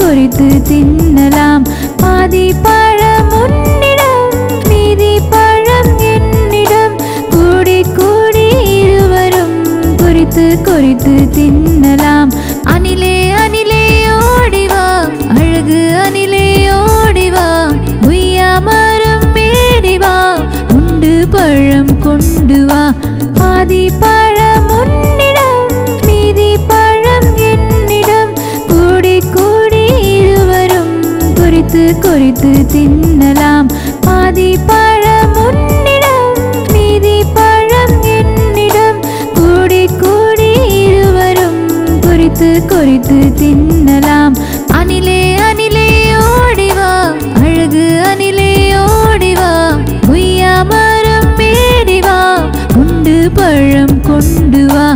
குறித்து தின்னலாம் பாதி பழம் உன்னிடம் மீதி பழம் என்னிடம் கூடி கூடி இருவரும் குறித்து குறித்து தின்னலாம் அனிலே அனிலே ஓடி வா அழகு அனிலே ஓடி வா உய்யா மரம் மேடி வா உண்டு பழம் கொண்டு வா பாதி பழம் உன்னிடம் மீதி பழம் என்னிடம் கூடி கூடி இருவரும் குறித்து குறித்து தின்னலாம் பாதி பழம் உன்னிடம் மீதி பழம் என்னிடம் கூடி கூடி இருவரும் குறித்து குறித்து தின்னலாம் அனிலே அனிலே ஓடி வா அழகு அனிலே ஓடி வா உய்யா மரம் மேடி வா பழம் கொண்டு வா।